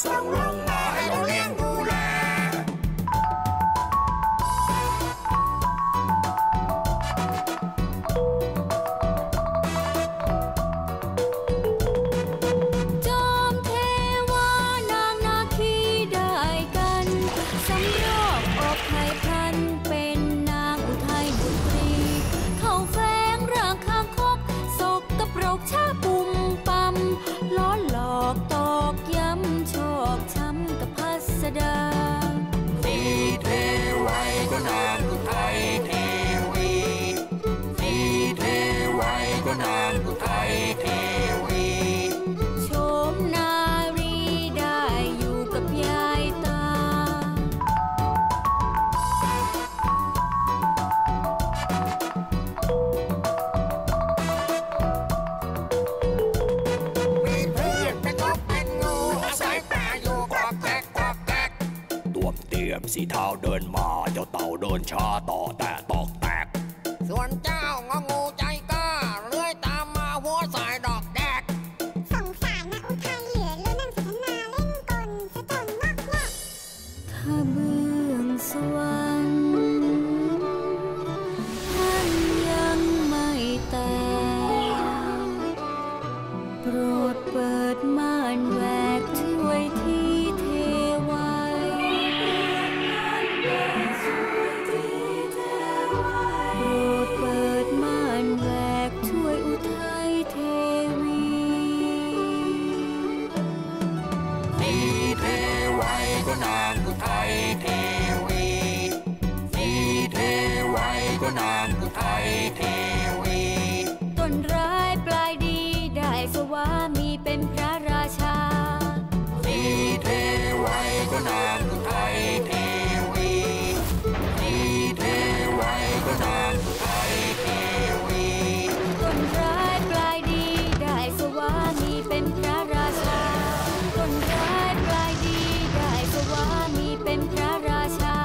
ส่งลงมาให้เราเลี้ยงดูแลสีเท้าเดินมาเจ้าเต่าเดินช้าต่อแต่ตอกแตกส่วนเจ้างองูใจกล้าเลื้อยตามมาหัวสายดอกแดกสงสารนะอุทัยเหลือเลื่อนนั่งสันนาเล่นกลสะจนนักแน่ถ้าเบื้องสวรรค์ท่านยังไม่แตกโปรดเปิดม่านแหวกช่วยทีต้นร้ายปลายดีได้สวามีเป็นพระราชาสีเทวัยก็นางอุทัยเทวีสีเทวัยก็นางอุทัยเทวีต้นร้ายปลายดีได้สวามีเป็นพระราชาต้นร้ายปลายดีได้สวามีเป็นพระราชา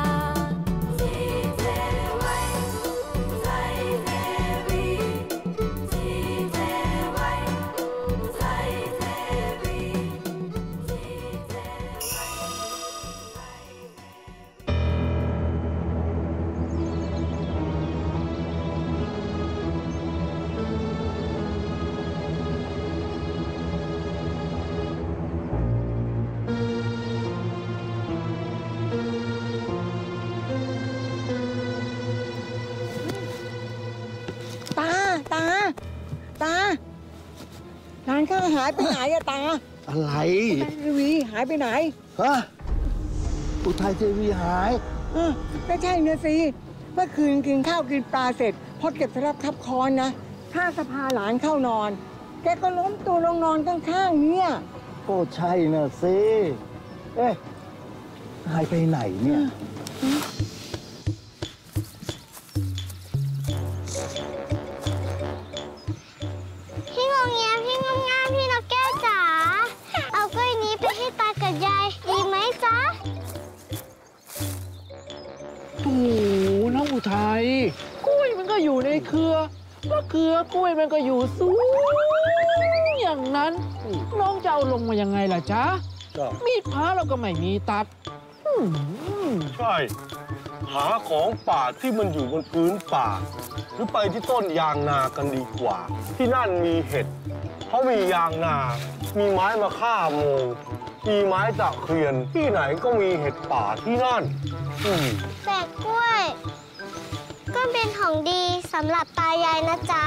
ร้านข้าวหายไปไหนอะตาอะไรอุทัยเทวีหายไปไหนฮะอุทัยเทวีหายไม่ใช่นะสิเมื่อคืนกินข้าวกินปลาเสร็จพอเก็บสลับทับคอนนะข้าสภาหลานเข้านอนแกก็ล้มตัวลงนอนข้างๆเนี่ยก็ใช่นะสิเอ๊ะหายไปไหนเนี่ยไทยกล้วยมันก็อยู่ในเครือเพราะเครือกล้วยมันก็อยู่สูงอย่างนั้นน้องจะเอาลงมายังไงล่ะจ๊ะมีดพระเราก็ไม่มีตัดใช่หาของป่าที่มันอยู่บนพื้นป่าหรือไปที่ต้นยางนากันดีกว่าที่นั่นมีเห็ดเขามียางนามีไม้มาฆ่าโมงมีไม้ตะเคียนที่ไหนก็มีเห็ดป่าที่นั่นแต่กล้วยก็เป็นของดีสำหรับตายายนะจ๊ะ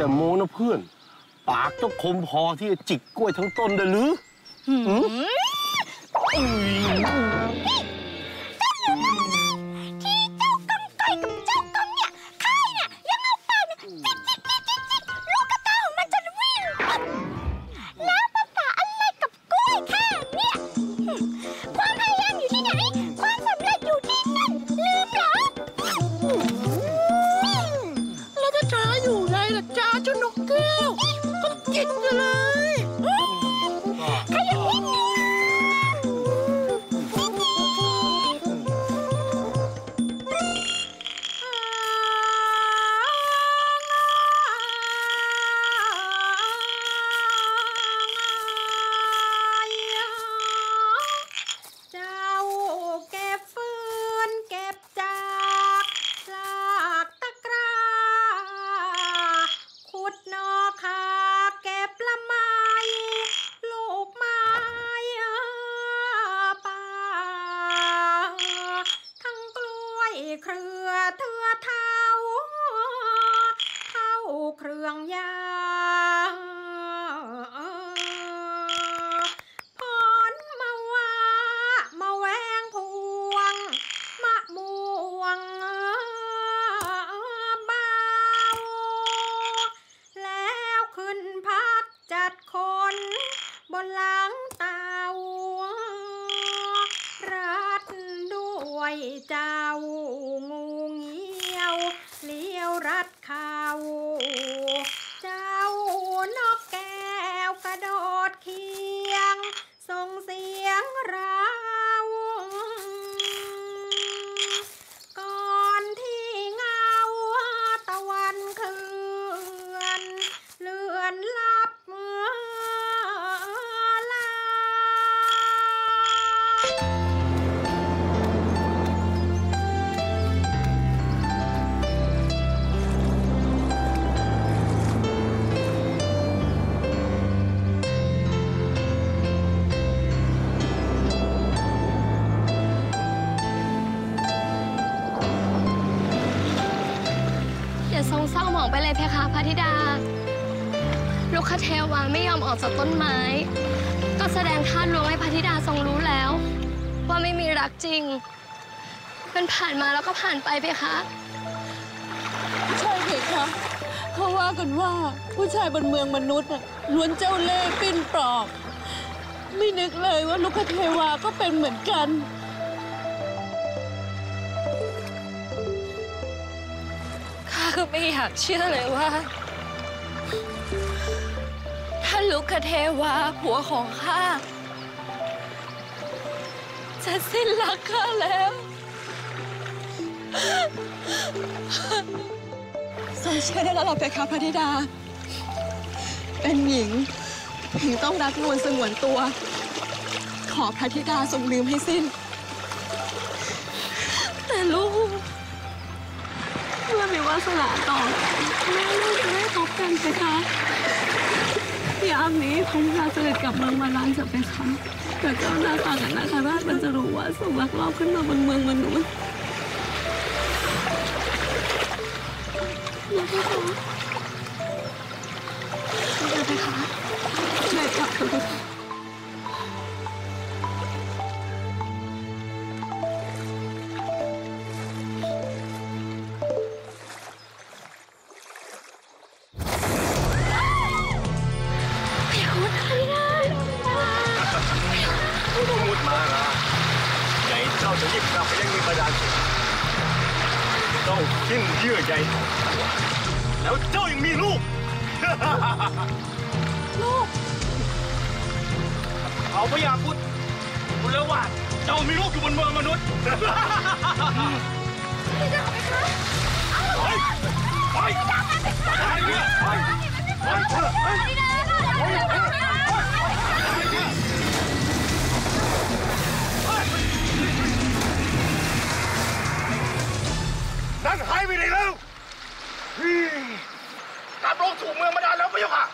แต่โมนะเพื่อนปากต้องคมพอที่จะจิกกล้วยทั้งต้นได้หรือที่เจ้ากำไกกับเจ้ากำเนี่ยข้าเนี่ยยังเอาปากเนี่ยจิกลูกกระเต่ามันจะวิ่งแล้วภาษาอะไรกับกล้วยข้าเนี่ยความพยายามอยู่ที่ไหนความสำเร็จอยู่ที่นั่นลืมเหรอ เลี้ยวรัดเข่าเจ้านกแก้วกระโดดเคียงส่งเสียงร้าวก่อนที่เงาตะวันเคลื่อนเลือนลับลาทรงเศร้าหมองไปเลยเพคะพระธิดาลูกคเทวาไม่ยอมออกจากต้นไม้ก็แสดงท่าลวงให้พระธิดาทรงรู้แล้วว่าไม่มีรักจริงมันผ่านมาแล้วก็ผ่านไปเพคะใช่เพคะเขาว่ากันว่าผู้ชายบนเมืองมนุษย์ล้วนเจ้าเล่ห์ปิ้นปลอกไม่นึกเลยว่าลูกคเทวาก็เป็นเหมือนกันคือไม่อยากเชื่อเลยว่าท่านลุกเทวาผัวของข้าจะสิ้นรักข้าแล้วทรงเชื่อได้แล้วหรอเพคะพระธิดาเป็นหญิงต้องรักนวลสงวนตัวขอพระธิดาทรงลืมให้สิ้นแต่ลูกเพื่อมีวาสนาต่อแม่ลูกจะได้พบกันไหมคะยามนี้คงจะเสด็จกลับเมืองมาล้างจะเป็นค่ะเกิดเจ้านาคากับนาคราชมันจะรู้ว่าสุวรรณรอบขึ้นมาบนเมืองมนุษย์นะคะเสด็จกลับเถอะแล้วเจ้ายังมีลูกลูกเอาพระยาพุทธรู้แล้วว่าเจ้ามีลูกอยู่บนเมืองมนุษย์พี่จะทำไงคะไปนั่นหายไปไหนแล้วกลับลงสู่เมืองมดาแล้วไม่เอาค่ะ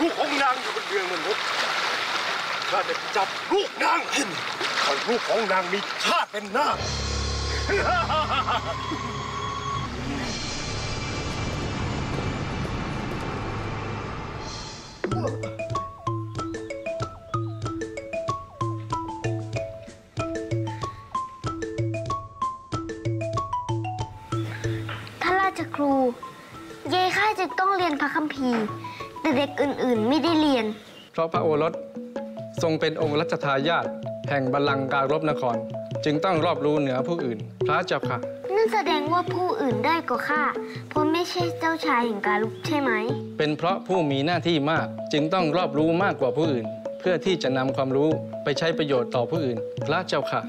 ลูกของนางอยู่บนเรือนมนุษย์ข้าจะจับลูกนางกินขอลูกของนางมีชาติเป็นนาคครูยายข้าจะต้องเรียนพระคัมภีร์แต่เด็กอื่นๆไม่ได้เรียนเพราะพระโอรสทรงเป็นองค์รัชทายาทแห่งบัลลังก์การรบนครจึงต้องรอบรู้เหนือผู้อื่นพระเจ้าค่ะนั่นแสดงว่าผู้อื่นได้กว่าข้าเพราะไม่ใช่เจ้าชายแห่งการรบใช่ไหมเป็นเพราะผู้มีหน้าที่มากจึงต้องรอบรู้มากกว่าผู้อื่นเพื่อที่จะนำความรู้ไปใช้ประโยชน์ต่อผู้อื่นพระเจ้าค่ะ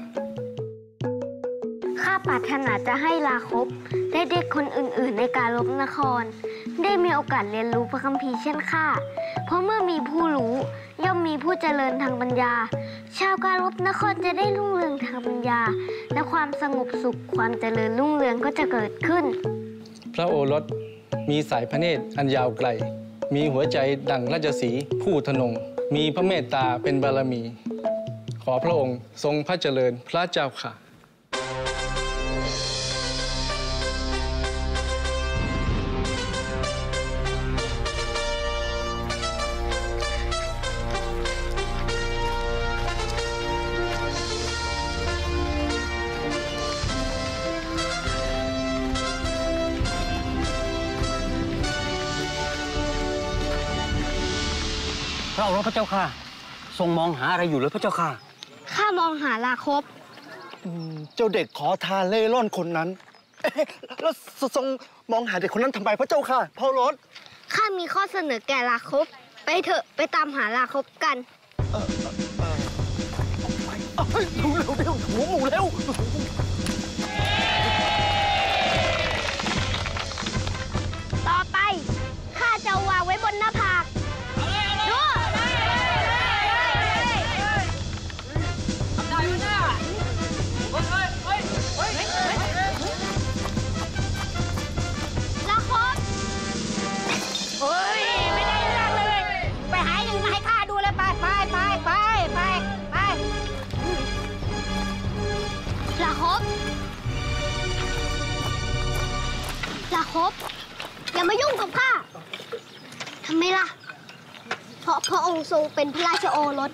ข้าปรารถนาจะให้ลาคบและเด็กคนอื่นๆในการรบนครได้มีโอกาสเรียนรู้พระคัมภีร์เช่นข้าเพราะเมื่อมีผู้รู้ย่อมมีผู้เจริญทางปัญญาชาวการรบนครจะได้รุ่งเรืองทางปัญญาและความสงบสุขความเจริญรุ่งเรืองก็จะเกิดขึ้นพระโอรสมีสายพระเนตรอันยาวไกลมีหัวใจดั่งราชสีห์ผู้ทนงมีพระเมตตาเป็นบารมีขอพระองค์ทรงพระเจริญพระเจ้าค่ะพระโอรสพระเจ้าค่ะทรงมองหาอะไรอยู่หรือพระเจ้าค่ะข้ามองหาลาคบเจ้าเด็กขอทานเล่ร่อนคนนั้น แล้วทรงมองหาเด็กคนนั้นทำไมพระเจ้าค่ะพอรถข้ามีข้อเสนอแก่ลาคบไปเถอะไปตามหาลาคบกันเร็วเร็วหัวหมูเร็วต่อไปข้าจะวางไว้บนหน้าผากดูได้ไหมน่ะลาคบเฮ้ยไม่ได้เรื่องเลยไปหายหนึ่งมาให้ข้าดูเลยไปลาคบลาคบอย่ามายุ่งกับข้าทำไมล่ะเพราะพระองค์ทรงเป็นพระราชโอรส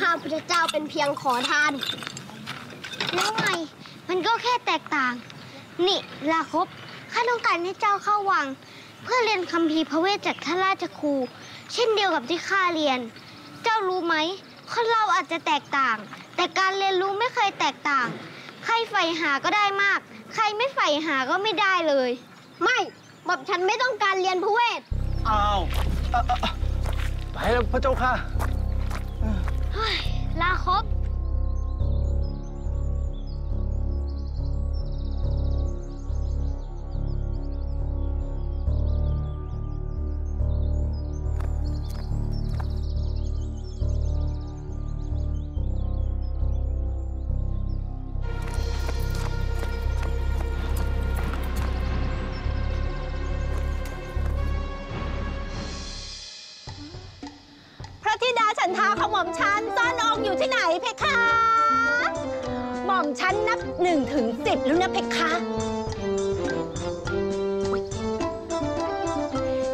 ข้าพระเจ้าเป็นเพียงขอทานแล้วไงมันก็แค่แตกต่างนี่ลาคบข้าต้องการให้เจ้าเข้าวังเพื่อเรียนคัมภีร์พระเวทจากท่านราชครูเช่นเดียวกับที่ข้าเรียนเจ้ารู้ไหมคนเราอาจจะแตกต่างแต่การเรียนรู้ไม่เคยแตกต่างใครใฝ่หาก็ได้มากใครไม่ใฝ่หาก็ไม่ได้เลยไม่หม่อมฉันไม่ต้องการเรียนพระเวทอ้าวไปแล้วพระเจ้าค่ะลาคบฉันซ่อนองค์อยู่ที่ไหนเพคะหม่อมฉันนับ1 ถึง 10แล้วนะเพคะ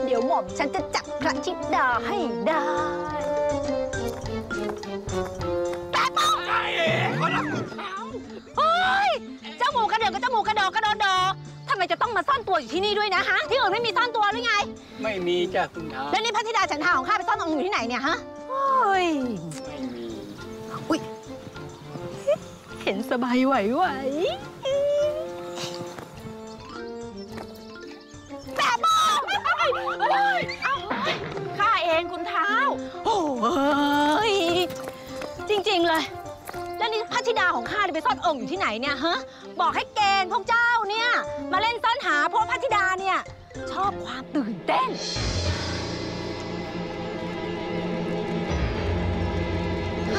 เดี๋ยวหม่อมฉันจะจับพระธิดาให้ได้แป๊บป๊อกเฮ้ยเจ้าหมูกระเดือกกับเจ้าหมูกระดอกกระดอดอทำไมจะต้องมาซ่อนตัวอยู่ที่นี่ด้วยนะฮะที่อื่นไม่มีซ่อนตัวหรือไงไม่มีจ้ะคุณท้าแล้วนี่พระธิดาฉันทาของข้าไปซ่อนองค์อยู่ที่ไหนเนี่ยฮะไม่มีอุ๊ยเห็นสบายไหวแปะบ้องเอาข้าเองคุณเท้าโอ้ยจริงๆเลยแล้วนี่พระธิดาของข้าไปซ่อนองค์อยู่ที่ไหนเนี่ยฮะบอกให้เกณฑ์พวกเจ้าเนี่ยมาเล่นซ่อนหาเพราะพระธิดาเนี่ยชอบความตื่นเต้น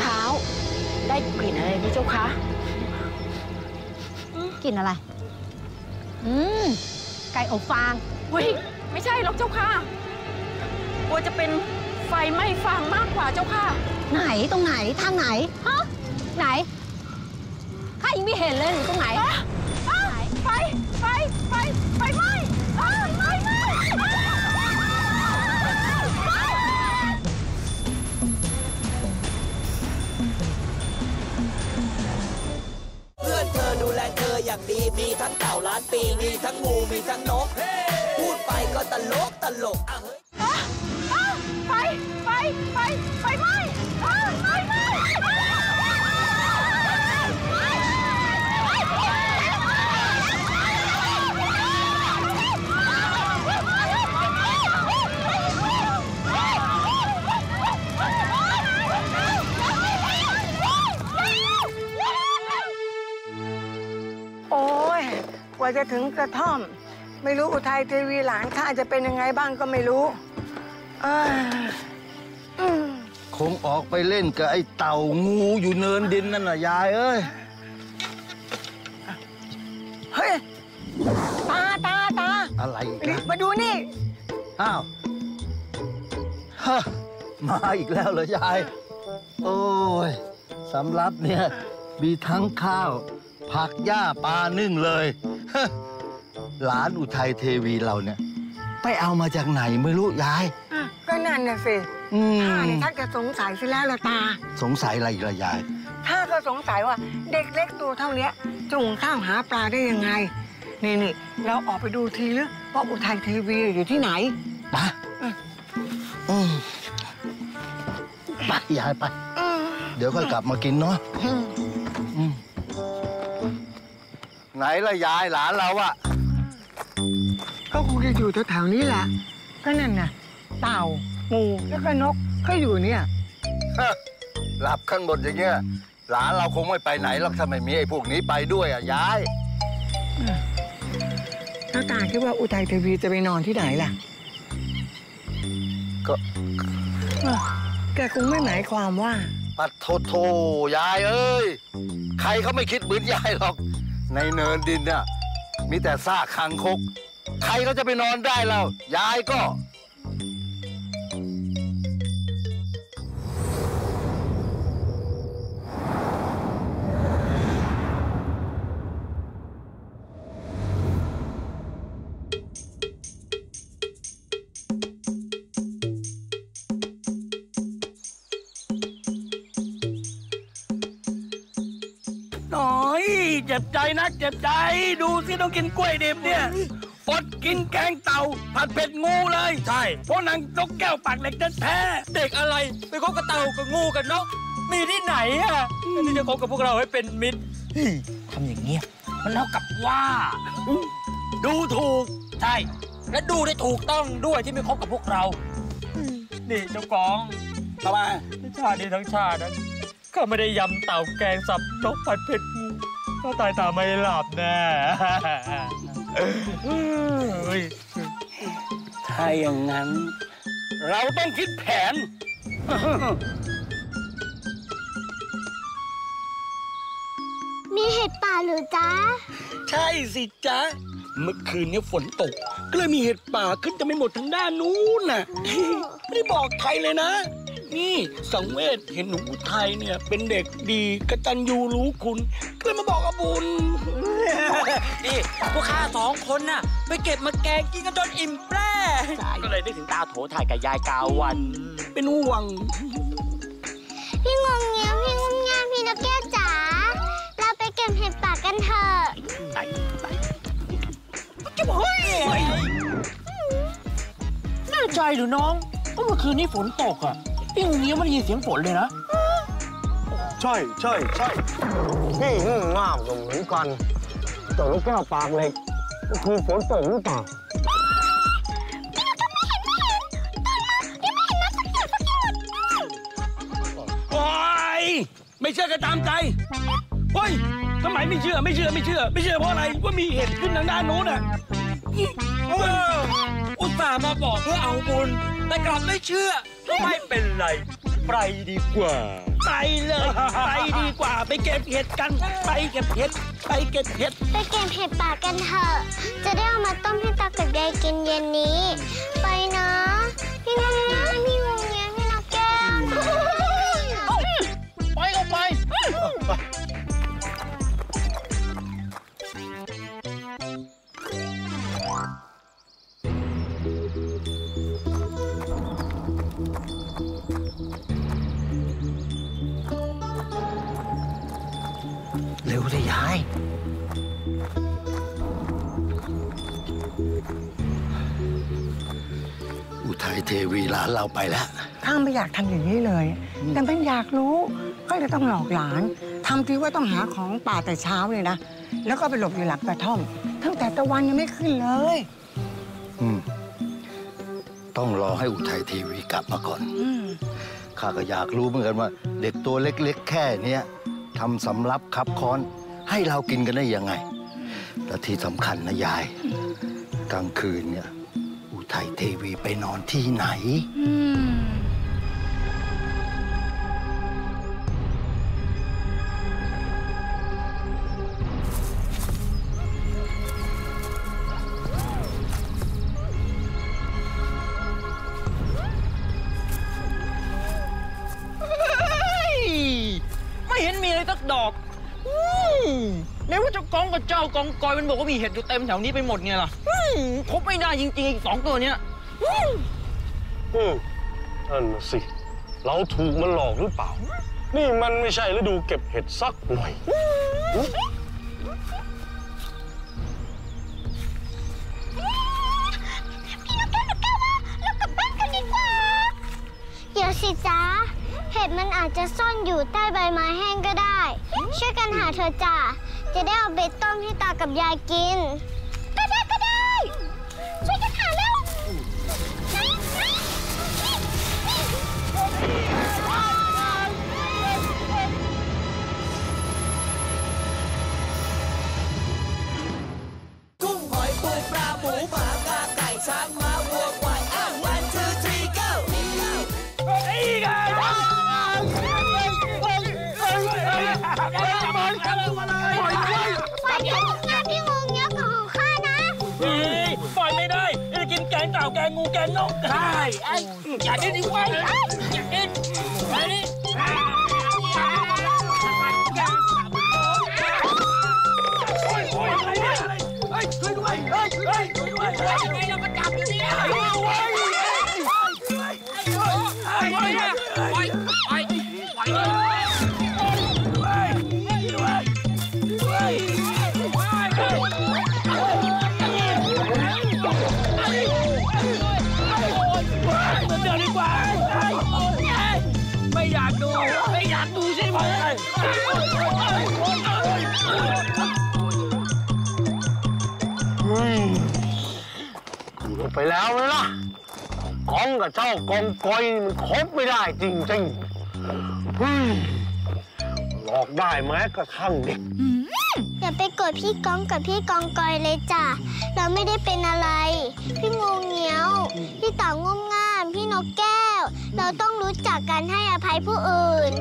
เท้าได้กลิ่นอะไรพี่เจ้าคะกลิ่นอะไรไก่อบฟางอุ้ยไม่ใช่หรอกเจ้าค่ะกลัวจะเป็นไฟไหม้ฟางมากกว่าเจ้าค่ะไหนตรงไหนทางไหนฮะไหนข้ายังไม่เห็นเลยอยู่ตรงไหนไฟไหม้ดูแลเธออย่างดีมีทั้งเต่าล้านปีมีทั้งงูมีทั้งนก พูดไปก็ตลกไฟไหม้ไฟไหม้กว่าจะถึงกระท่อมไม่รู้อุทัยเทวีหลานข้าจะเป็นยังไงบ้างก็ไม่รู้คงออกไปเล่นกับไอ้เต่างูอยู่เนินดินนั่นน่ะยายเอ้ยเฮ้ยตาอะไรมาดูนี่อ้าวฮะมาอีกแล้วเหรอยายโอ้ยสำรับเนี่ยมีทั้งข้าวผักหญ้าปลานึ่งเลยหลานอุทัยเทวีเราเนี่ยไปเอามาจากไหนไม่รู้ยายก็นั่นน่ะสิข้าเนี่ยท่านจะสงสัยสิแล้วล่ะตาสงสัยอะไรอีกล่ะยายข้าก็สงสัยว่าเด็กเล็กตัวเท่านี้จะหุงข้าวหาปลาได้ยังไงนี่เราออกไปดูทีหรือว่าอุทัยเทวีอยู่ที่ไหนไปยายไปเดี๋ยวค่อยกลับมากินเนาะ ไหนละยายหลานเราอะก็คงจะอยู่แถวๆนี้แหละก็นั่นน่ะเต่างูแล้วก็นกก็อยู่เนี่ยหลับข้างบนอย่างเงี้ยหลานเราคงไม่ไปไหนหรอกถ้าไม่มีไอ้พวกนี้ไปด้วยอะยายแล้วตาคิดว่าอุทัยเทวีจะไปนอนที่ไหนล่ะก็แกคงไม่หมายความว่าปัดโถยายเอ้ยใครเขาไม่คิดเหมือนยายหรอกในเนินดินน่ะมีแต่ซากคางคกใครเขาจะไปนอนได้แล้วยายก็เจ็บใจนักเจ็บใจดูสิต้องกินกล้วยดิบเนี่ยอดกินแกงเต่าผัดเผ็ดงูเลยใช่เพราะนางนกแก้วปากเหล็กนั่นแท้เด็กอะไรไปคบกับเต่ากับงูกันเนาะมีที่ไหนอ่ะที่จะคบกับพวกเราให้เป็นมิตรทำอย่างเงี้ยมันเท่ากับว่าดูถูกใช่และดูได้ถูกต้องด้วยที่ไม่คบกับพวกเรานี่เจ้ากองทำไมชาตินี้ทั้งชาตินั้นก็ไม่ได้ยำเต่าแกงสับนกผัดเผ็ดงูก็ตายตาไม่หลับแน่ถ้าอย่างนั้นเราต้องคิดแผนมีเห็ดป่าหรือจ๊ะใช่สิจ๊ะเมื่อคืนนี้ฝนตกก็เลยมีเห็ดป่าขึ้นจะไม่หมดทั้งด้านนู้นน่ะไม่ได้บอกใครเลยนะนี่สังเวชเห็นหนูอุทัยเนี่ยเป็นเด็กดีกตัญญูรู้คุณก็เลยมาบอกอบุญนี่พวกข้าสองคนน่ะไปเก็บมาแกงกินกันจนอิ่มแปร่ก็เลยได้ถึงตาโถถ่ายกับยายกาวันเป็นห่วงพี่งงเงี้ยพี่งงเงี้ยพี่นกแก้วจ๋าเราไปเก็บเห็ดป่ากันเถอะเก็บเฮ้ยน่าใจหรือน้องก็เมื่อคืนนี้ฝนตกอ่ะพี่งงเงี้ยไม่ได้ยินเสียงฝนเลยนะใช่ใช่ใช่พี่งงมากเหมือนกันแต่นกแก้วปากเหล็กคือฝนตกหรือเปล่าโอ๊ยไม่เชื่อก็ตามใจโอ๊ยทำไมไม่เชื่อเพราะอะไรว่ามีเหตุขึ้นทางด้านโน้นอ่ะอุตส่าห์มาบอกเพื่อเอาบุญแต่กลับไม่เชื่อไม่เป็นไรไปดีกว่าไปเลยไปดีกว่าไปเก็บเห็ดกันไปเก็บเห็ดไปเก็บเห็ดป่ากันเถอะจะได้เอามาต้มให้ตากับยายกินเย็นนี้ไปนะพี่งงเงี้ยพี่งงเงี้ยพี่นกแก้วไปก็ไปเร็วเลยยายอุทัยเทวีหลานเราไปแล้วข้าไม่อยากทำอย่างนี้เลยแต่เป็นอยากรู้ก็เลยต้องหลอกหลานทำทีว่าต้องหาของป่าแต่เช้าเลยนะแล้วก็ไปหลบอยู่หลังกระท่อมตั้งแต่ตะวันยังไม่ขึ้นเลยต้องรอให้อุทัยเทวีกลับมาก่อนข้าก็อยากรู้เหมือนกันว่าเด็กตัวเล็กๆแค่เนี้ยทำสำรับคับค้อนให้เรากินกันได้ยังไงและที่สำคัญนะยายกลางคืนเนี่ยอุทัยเทวีไปนอนที่ไหนกองกอยมันบอกว่ามีเห็ดอยู่เต็มแถวนี้ไปหมดไงล่ะคบไม่ได้จริงๆอีกสองตัวเนี้ยนั่นสิเราถูกมันหลอกหรือเปล่านี่มันไม่ใช่ฤดูเก็บเห็ดสักหน่อยพี่นกแก้วเรากลับบ้านกันดีกว่าเดี๋ยวสิจ๊ะเห็ดมันอาจจะซ่อนอยู่ใต้ใบไม้แห้งก็ได้ช่วยกันหาเธอจ้ะ จะได้เอาเบ็ดต้มให้ตากับยายกินก็ได้ช่วยกันหาเร็วกุ้งหอยปูปลาหมูหมากาไก่ช้างม้าวัวควายอ้างวัน 2 3 go แกงเต่าแกงงูแกงนกใช่อย่าดิ้นอีกไว้อย่าดิ้นมาดิไปแล้วไหมล่ะกองกับเจ้ากองกอยมันคบไม่ได้จริงๆหลอกได้ไหมกระทั่งเด็กอย่าไปโกรธพี่กองกับพี่กองกอยเลยจ้ะเราไม่ได้เป็นอะไรพี่งูเงี้ยวพี่เต่างุ่มง่ามพี่นกแก้วเราต้องรู้จักการให้อภัยผู้อื่น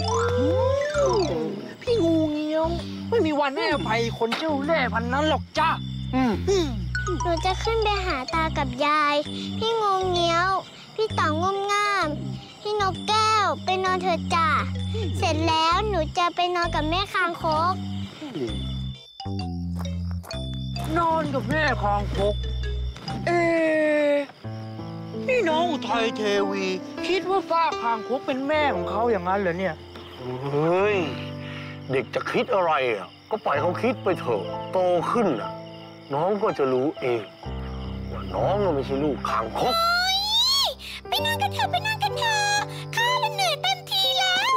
พี่งูเงี้ยวไม่มีวันให้อภัยคนเจ้าเล่ห์พันนั้นหรอกจ้ะหนูจะขึ้นไปหาตากับยายพี่งูเงี้ยวพี่เต่างุ่มง่ามพี่นกแก้วไปนอนเถิดจ้ะเสร็จแล้วหนูจะไปนอนกับแม่คางคกนอนกับแม่คางคกพี่น้องอุทัยเทวีคิดว่าฟ้าคางคกเป็นแม่ของเขาอย่างนั้นเหรอเนี่ยเฮ้ยเด็กจะคิดอะไรอ่ะก็ปล่อยเขาคิดไปเถอะโตขึ้นอ่ะน้องก็จะรู้เองว่าน้องไม่ใช่ลูกคางคกไปนอนกันเถอะไปนอนกันเถอะข้าเหนื่อยเต็มทีแล้ว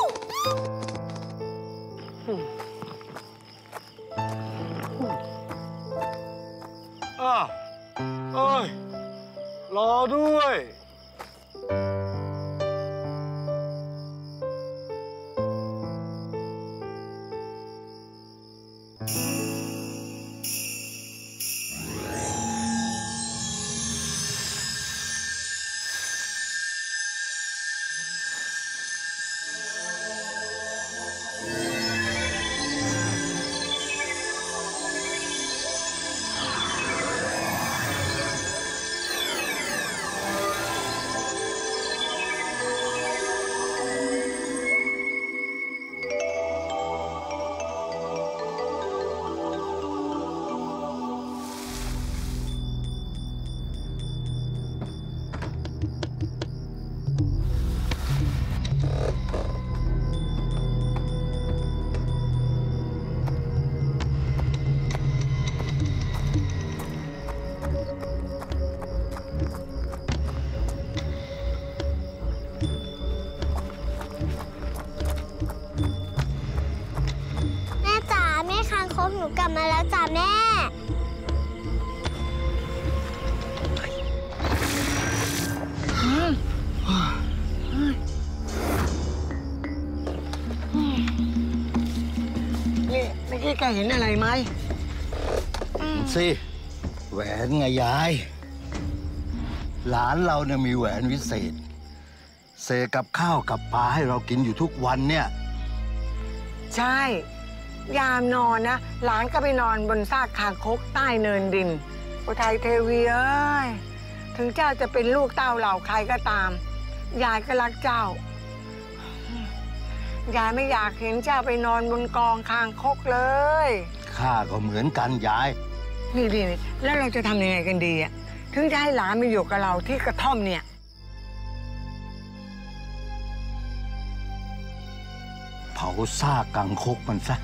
เอ้ยรอด้วยหนูกลับมาแล้วจ้ะแม่นี่ไม่คิดแกเห็นอะไรไหมสิแหวนไงยายหลานเราเนี่ยมีแหวนวิเศษเสกกับข้าวกับปลาให้เรากินอยู่ทุกวันเนี่ยใช่ยามนอนนะหลานก็ไปนอนบนซากคางคกใต้เนินดินอุทัยเทวีเอ้ยถึงเจ้าจะเป็นลูกเต้าเหล่าใครก็ตามยายก็รักเจ้ายายไม่อยากเห็นเจ้าไปนอนบนกองคางคกเลยข้าก็เหมือนกันยายนี่แล้วเราจะทำยังไงกันดีอ่ะถึงจะให้หลานมาอยู่กับเราที่กระท่อมเนี่ยเผาซากคางคกมันซะ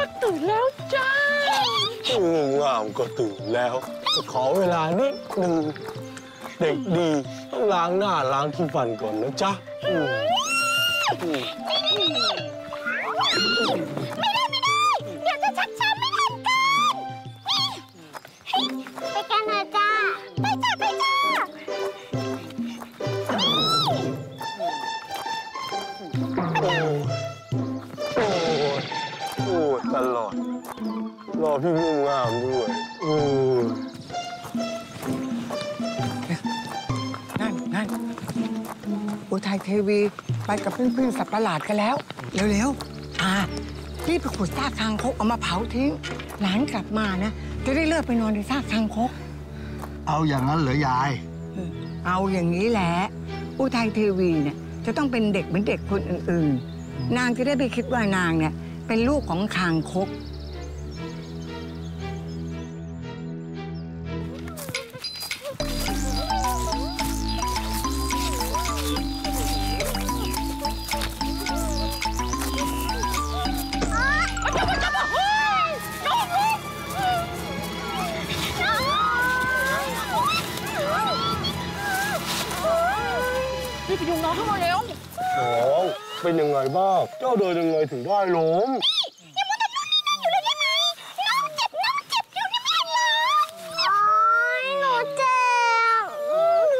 ก็ตื่นแล้วจ้าง่วงงามก็ตื่นแล้วขอเวลานิดนึงเด็กดีต้องล้างหน้าล้างที่ฟันก่อนนะจ๊ะไม่ได้เดี๋ยวจะชักช้าไม่ทันกันไปกันนะจ้าไปจ้าโอ้ตลอดรอพี่ง่วงงามด้วยนั่นอุทัยเทวีไปกับเพื่อนๆสัตว์ประหลาดกันแล้วเร็วๆรีบไปขุดซากคางคกเอามาเผาทิ้งหลานกลับมานะจะได้เลิกไปนอนในซากคางคกเอาอย่างนั้นเหรอยายเอาอย่างนี้แหละอุทัยเทวีเนี่ยจะต้องเป็นเด็กเหมือนเด็กคนอื่นๆนางจะได้ไปคิดว่านางเนี่ยเป็นลูกของคางคกเป็นยังไงบ้างเจ้าเดินยังไงถึงได้ล้มยังมัวแต่นอนนิ่งอยู่เลยยังไงน้องเจ็บอยู่นี่ไม่เห็นเหรอโอ๊ยหนู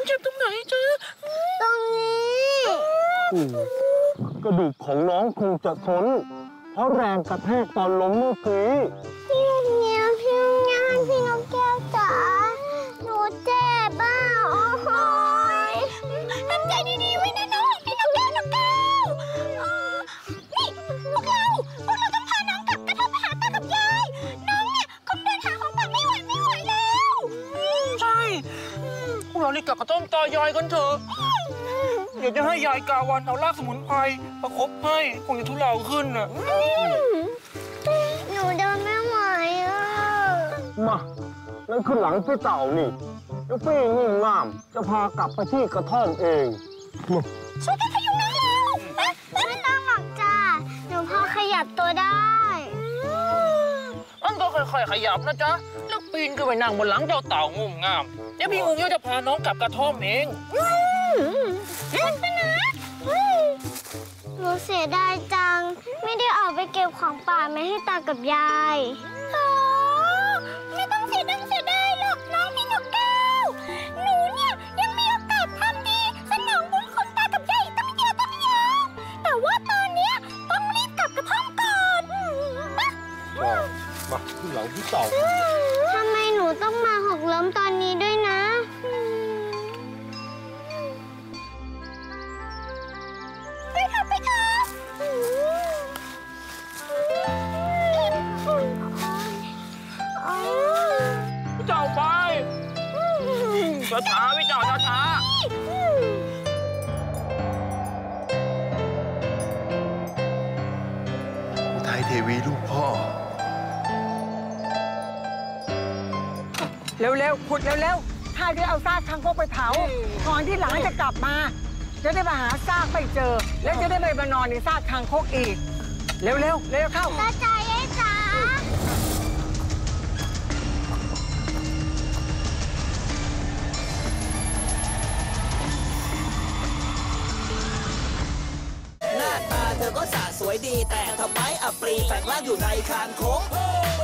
เจ็บตรงไหนจ๊ะตรงนี้กระดูกของน้องคงจะทนเพราะแรงกระแทกตอนล้มเมื่อกี้พี่น้องแก้วจ๋าหนูเจ็บบ้าโอ๊ยทำใจดีๆไว้นะน้องพี่น้องแก้วพวกเราต้องพาน้องกลับกระท่อมไปหาตากับยายน้องเนี่ยคงเดินหาของป่าไม่ไหวแล้วใช่พวกเราเลยกลับกระท่อมตายายกันเถอะอยากจะให้ยายกาวันเอารากสมุนไพรประคบให้คงจะทุเลาขึ้นน่ะหนูเดินไม่ไหวอ่ะมานั่นคือหลังพี่เต่านี่แล้วพี่งี่งามจะพากลับไปที่กระท่อมเองช่วยกันพยุงน้องแล้วไม่ต้องหรอกจ้าหนูพอขยับตัวได้อันก็ค่อยๆขยับนะจ๊ะแล้วปีนขึ้นไปนั่งบนหลังเจ้าเต่างุ่มงามเดี๋ยวพี่งูเงี้ยจะพาน้องกลับกระท่อมเองมันไปนะหนูเสียดายจังไม่ได้ออกไปเก็บของป่ามาให้ตากับยายไม่ต้องเสียดายหรอกน้องพี่นกแก้วหนูเนี่ยยังมีโอกาสทำดีสนองบุญคุณตากับยายตั้งเยอะแต่ว่าตอนนี้ต้องรีบกลับกระท่อมก่อนมาขึ้นหลังพี่เต่าทำไมหนูต้องมาหกล้มตอนนี้ด้วยนะไปเถอะเจ้าไปช้าๆพี่เจ้าช้าๆอุทัยเทวีลูกพ่อเร็วๆขุดเร็วๆข้าจะเอาซากคางคกไปเผาก่อนที่หลังจะกลับมาจะได้มาหาซากไปเจอและจะได้ไปมานอนในซากคางคกอีกเร็วเข้าตาใจเอ๊จ้าหน้าตาเธอก็สะสวยดีแต่ทำไมอับปรีแฝงร่างอยู่ในคางคก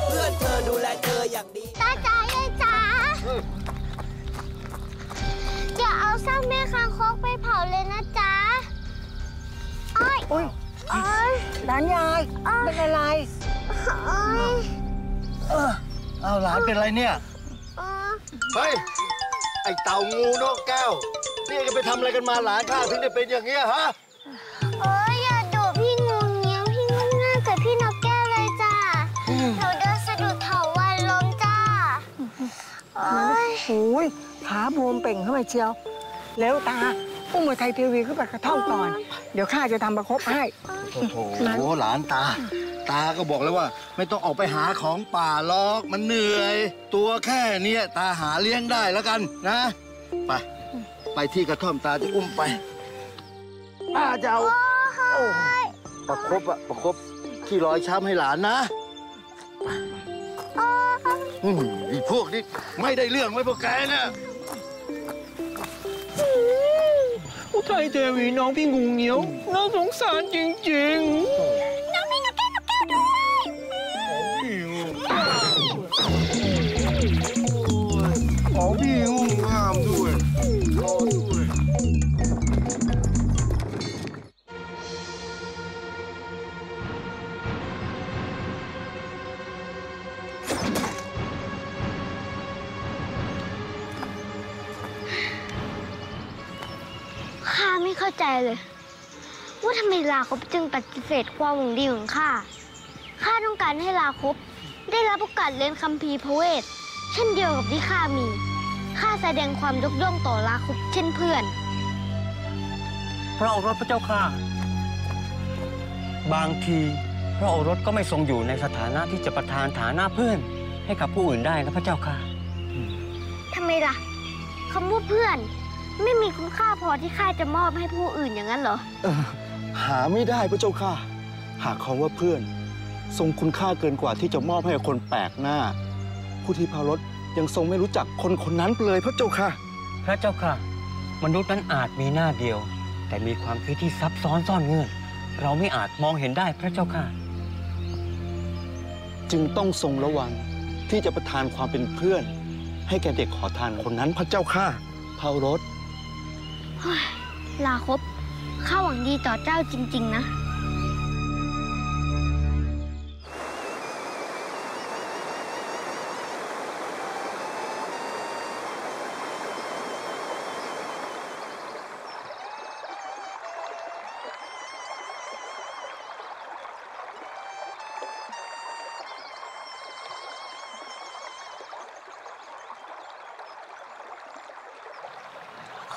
เพื่อนเธอดูแลเธออย่างดีตาใจเอ๊จ้าอย่าเอาซากแม่คางคกไปเผาเลยนะจ๊ะโอ๊ยหลานยายเป็นอะไรเอาหลานเป็นอะไรเนี่ยเฮ้ยไอเต่างูนกแก้วนี่จะไปทำอะไรกันมาหลานข้าถึงได้เป็นอย่างเงี้ยฮะอย่าดุพี่งูเงี้ยพี่งูน่าเกิดพี่นกแก้วเลยจ้ะหนูเดินสะดุดเถาวัลย์ล้มจ้ะโอ้ยขาบวมเป่งเข้าไปเชียวแล้วตาอุ้มอุทัยเทวีขึ้นไปกระท่อมก่อนเดี๋ยวข้าจะทำประคบให้โอ้โหหลานตาก็บอกแล้วว่าไม่ต้องออกไปหาของป่าหรอกมันเหนื่อยตัวแค่นี้ตาหาเลี้ยงได้แล้วกันนะไปที่กระท่อมตาจะอุ้มไปตาจะเอาประคบขี้รอยช้ำให้หลานนะ อีพวกนี้ไม่ได้เรื่องไว้พวกแกนะอุทัยเทวีน้องพี่งูเงี้ยวน่าสงสารจริงๆน้องมีนกแก้วนกแก้วด้วยของพี่งูงามด้วยเข้าใจเลยว่าทำไมลาคบจึงปฏิเสธความหวังดีของข้าต้องการให้ลาคบได้รับโอกาสเรียนคัมภีร์พระเวทเช่นเดียวกับที่ข้ามีข้าแสดงความยกย่องต่อลาคบเช่นเพื่อนพระโอรสพระเจ้าข้าบางทีพระโอรสก็ไม่ทรงอยู่ในสถานะที่จะประทานฐานะเพื่อนให้กับผู้อื่นได้นะพระเจ้าข้าทำไมล่ะคำว่าเพื่อนไม่มีคุณค่าพอที่ข้าจะมอบให้ผู้อื่นอย่างนั้นเหรอหาไม่ได้พระเจ้าค่ะหากคำว่าเพื่อนทรงคุณค่าเกินกว่าที่จะมอบให้คนแปลกหน้าผู้ที่พระรสยังทรงไม่รู้จักคนคนนั้นเลยพระเจ้าค่ะพระเจ้าค่ะมนุษย์นั้นอาจมีหน้าเดียวแต่มีความคิดที่ซับซ้อนซ่อนเงื่อนเราไม่อาจมองเห็นได้พระเจ้าค่ะจึงต้องทรงระวังที่จะประทานความเป็นเพื่อนให้แก่เด็กขอทานคนนั้นพระเจ้าค่ะพระรสลาคบข้าหวังดีต่อเจ้าจริงๆนะ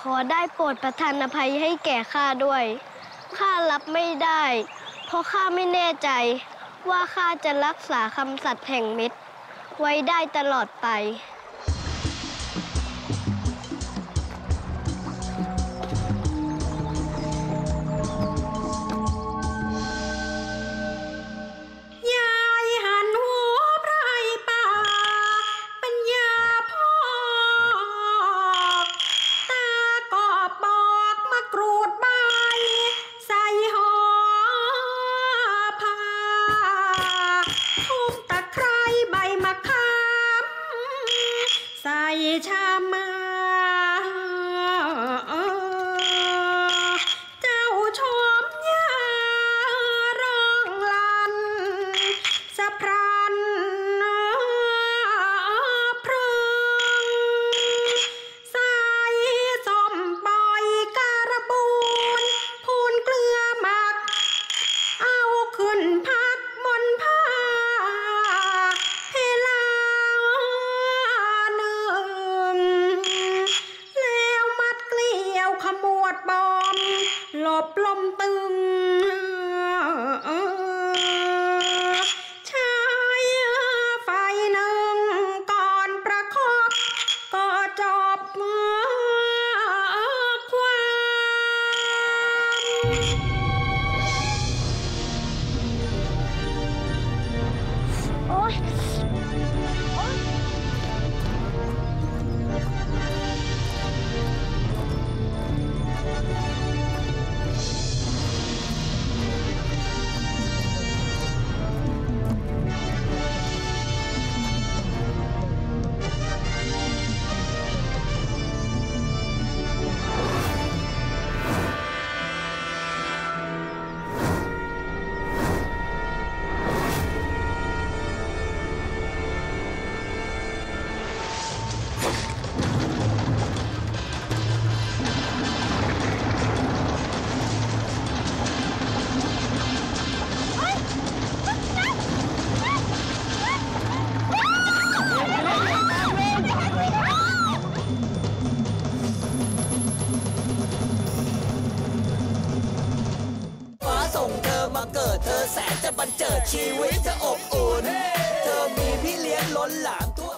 ขอได้โปรดประทานอภัยให้แก่ข้าด้วยข้ารับไม่ได้เพราะข้าไม่แน่ใจว่าข้าจะรักษาคำสัตย์แห่งมิตรไว้ได้ตลอดไปชีวิตเธออบอุ่นเธอมีพี่เลี้ยงล้นหลามทั่ว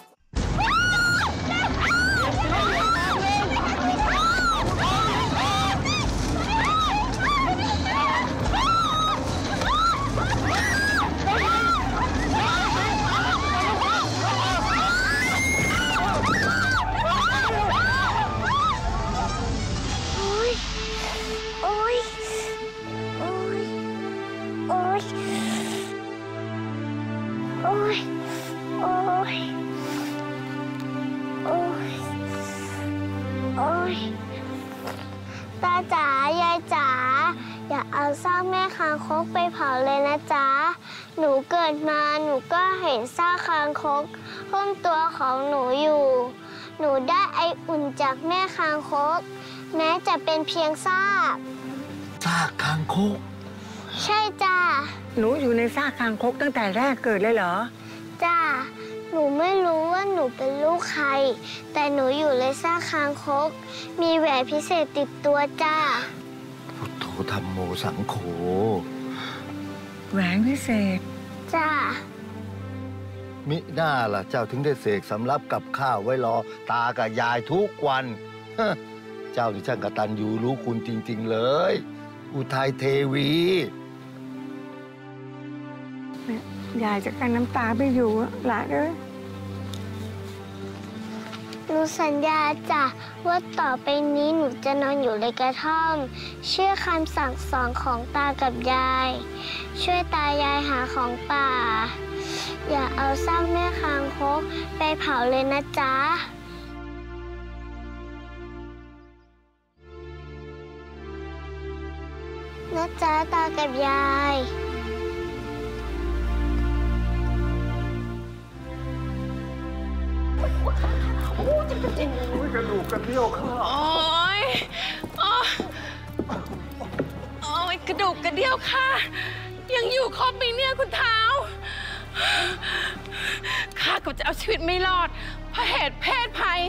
ยโอ้ยโอ้ยโอ้ยตาจ๋ายายจ๋าอย่าเอาซากแม่คางคกไปเผาเลยนะจ๊ะหนูเกิดมาหนูก็เห็นซากคางคกหุ้มตัวของหนูอยู่หนูได้ไออุ่นจากแม่คางคกแม้จะเป็นเพียงซากคางคกใช่จ้าหนูอยู่ในซากคางคกตั้งแต่แรกเกิดเลยเหรอจ้าหนูไม่รู้ว่าหนูเป็นลูกใครแต่หนูอยู่ในซากคางคกมีแหวนพิเศษติดตัวจ้าพุทโธธัมโมสังโฆแหวนพิเศษจ้ามิหน้าล่ะเจ้าถึงได้เสกสำรับกับข้าวไว้รอตากับยายทุกวันเจ้านี่ช่างกตัญญูรู้คุณจริงๆเลยอุทัยเทวียายจะกันน้ำตาไปอยู่หลานเอ้ยหนูสัญญาจ้ะว่าต่อไปนี้หนูจะนอนอยู่ในกระท่อมเชื่อคำสั่งสอนของตากับยายช่วยตายายหาของป่าอย่าเอาซากแม่คางคกไปเผาเลยนะจ๊ะนะจ๊ะตากับยายโอ้ยกระดูกกระเดี่ยวขาโอ้ยโอ้ยกระดูกกระเดี่ยวขายังอยู่ครบไหมเนี่ยคุณเท้าข้าก็จะเอาชีวิตไม่รอดเพราะเหตุเพศภัย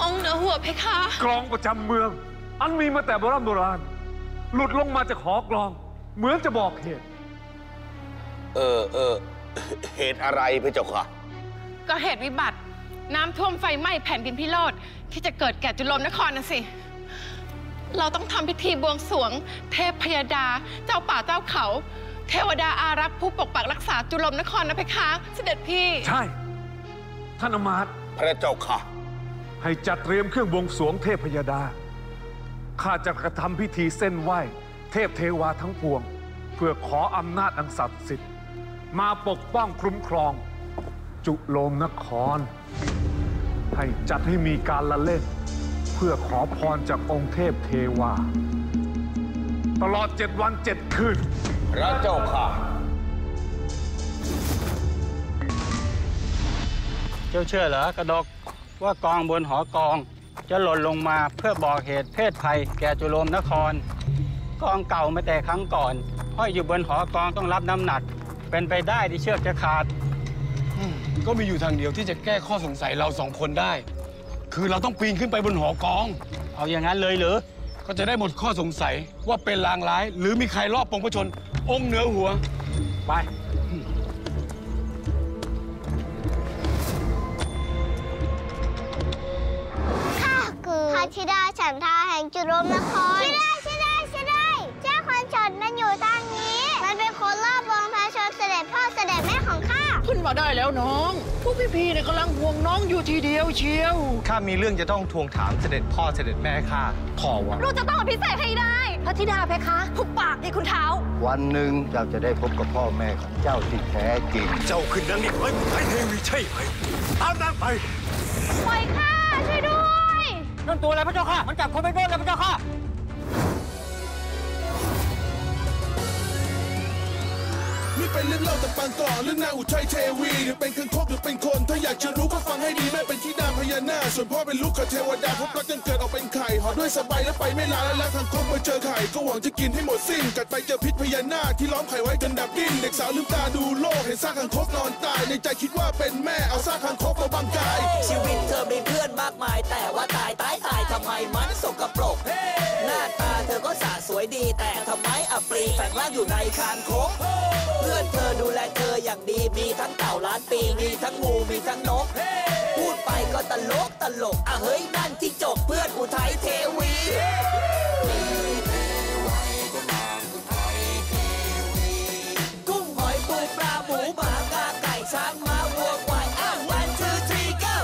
องค์เหนือหัวเพคะกลองประจำเมืองอันมีมาแต่โบราณหลุดลงมาจากหอกลองเหมือนจะบอกเหตุเหตุอะไรพระเจ้าค่ะก็เหตุวิบัติน้ำท่วมไฟไหม้แผ่นดินพิโรธที่จะเกิดแก่จุฬานครน่ะสิเราต้องทำพิธีบวงสรวงเทพพยาดาเจ้าป่าเจ้าเขาเทวดาอารักษ์ผู้ปกปักรักษาจุฬานครนะเพคะเสด็จพี่ใช่ท่านอมาตย์พระเจ้าค่ะให้จัดเตรียมเครื่องบวงสรวงเทพพยาดาข้าจะกระทำพิธีเส้นไหว้เทพเทวาทั้งปวงเพื่อขออำนาจอันศักดิ์สิทธิ์มาปกป้องคุ้มครองจุฬานครให้จัดให้มีการละเล่นเพื่อขอพรจากองค์เทพเทวาตลอด7 วัน 7 คืนพระเจ้าค่ะเจ้าเชื่อเหรอกระดกว่ากองบนหอกองจะหล่นลงมาเพื่อบอกเหตุเพศภัยแก่จุฬานครกองเก่ามาแต่ครั้งก่อนห้อยอยู่บนหอกองต้องรับน้ำหนักเป็นไปได้ที่เชือกจะขาดก็มีอยู่ทางเดียวที่จะแก้ข้อสงสัยเราสองคนได้คือเราต้องปีนขึ้นไปบนหอกองเอาอย่างนั้นเลยหรือก็จะได้หมดข้อสงสัยว่าเป็นลางร้ายหรือมีใครลอบปลงพระชนองค์เหนือหัวไปพระธิดาฉันทาแห่งจุฬานครใช่ได้เจ้าคนชนมันอยู่ทางนี้มันเป็นคนรอบวงพระชนเสด็จพ่อเสด็จแม่ของข้าขึ้นมาได้แล้วน้องผู้พี่เนี่ยกำลังห่วงน้องอยู่ทีเดียวเชียวข้ามีเรื่องจะต้องทวงถามเสด็จพ่อเสด็จแม่ข้าขอว่าลูกจะต้องพิเศษให้ได้พระธิดาเพคะหุบปากดิคุณเท้าวันหนึ่งเจ้าจะได้พบกับพ่อแม่ของเจ้าที่แท้จริงเจ้าขึ้นนางนี่ไว้ไทยเทวีใช่ไหมตามนางไปปล่อยข้าช่วยด้วยนั่นตัวอะไรพระเจ้าค่ะมันจับคนไม่ได้เลยพระเจ้าค่ะนี่เป็นเรื่องเล่าแต่ปางต่อเรื่องนางอุทัยเทวีหรือเป็นคางคกหรือเป็นคนถ้าอยากจะรู้ก็ฟังให้ดีแม่เป็นธิดาพญานาคส่วนพ่อเป็นลูกของเทวดาพบรักจนเกิดออกเป็นไข่ห่อด้วยสบายแล้วไปไม่ลาแล้วรักคางคกมาเจอไข่ก็หวังจะกินให้หมดสิ้นกัดไปเจอพิษพญานาคที่ล้อมไข่ไว้จนดับดิ้นเด็กสาวลืมตาดูโลกเห็นซากคางคกนอนตายในใจคิดว่าเป็นแม่เอาซากคางคกมาบังกายชีวิตเธอมีเพื่อนมากมายแต่ว่าตายทำไมมันสกปรกหน้าตาเธอก็สะสวยดีแต่ทำไมอับปรีแฝงร่างอยู่ในคางคกเพื่อนเธอดูแลเธออย่างดีมีทั้งเต่าล้านปีมีทั้งงูมีทั้งนกพูดไปก็ตลกอ่ะเฮ้ยนั่นที่จบเพื่อนอุทัยเทวีกุ้งหอยปูปลาหมูหมากาไก่ช้างม้าวัวควายอ้าววันเธอทีเก้า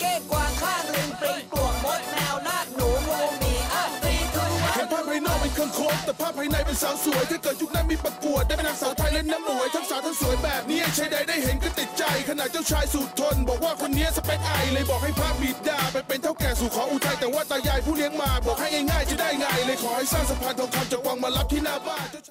เก้กวางข้างลิงปริงกลวงมดแมวนาคหนูงูมีอ้าวตีทุกวัน องครบแต่ภาพภายในเป็นสาวสวยถ้าเกิดยุคนั้นมีประกวดได้เป็นนางสาวไทยและนางหมวยทั้งสาวทั้งสวยแบบนี้ใช้ได้ได้เห็นก็ติดใจขนาดเจ้าชายสุดทนบอกว่าคนนี้สเปคไอเลยบอกให้ภาพบิดาไปเป็นเท่าแก่สู่ขออุทัยแต่ว่าตายายผู้เลี้ยงมาบอกให้ง่ายๆจะได้ไงเลยขอให้สร้างสะพานทองคำจากวังมารับที่หน้าบ้าน